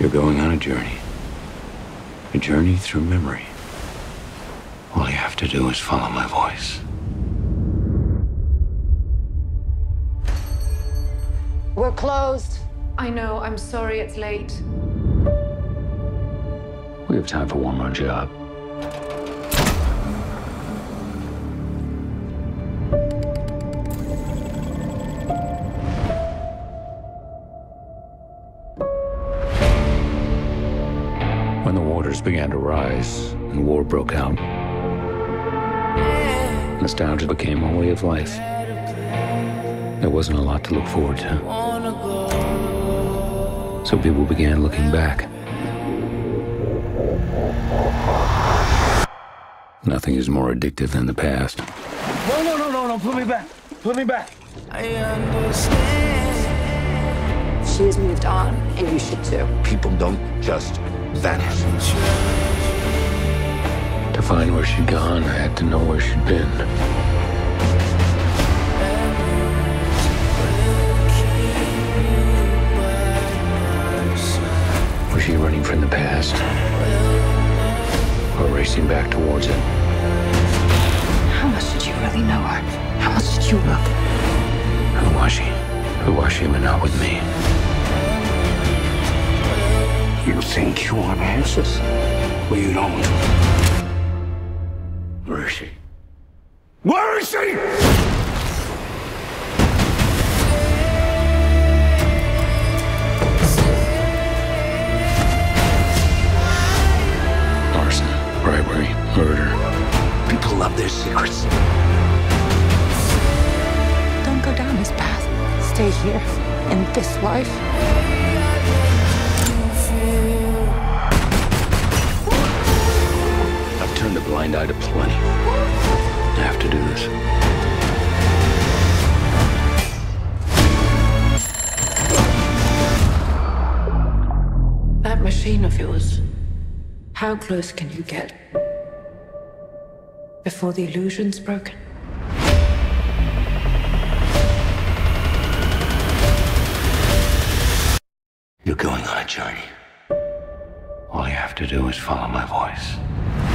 You're going on a journey through memory. All you have to do is follow my voice. We're closed. I know, I'm sorry it's late. We have time for one more job. When the waters began to rise and war broke out, nostalgia became our way of life. There wasn't a lot to look forward to. So people began looking back. Nothing is more addictive than the past. No, no, no, no, no, put me back. Put me back. I understand. She's moved on, and you should too. People don't just vanish. To find where she'd gone, I had to know where she'd been. Was she running from the past, or racing back towards it? How much did you really know her? How much did you love her? Who was she? Who was she when not with me? You think you want answers? Well, you don't. Where is she? Where is she? Bribery, murder. People love their secrets. Don't go down this path. Stay here, in this life. I've turned a blind eye to plenty. I have to do this. That machine of yours. How close can you get before the illusion's broken? You're going on a journey. All you have to do is follow my voice.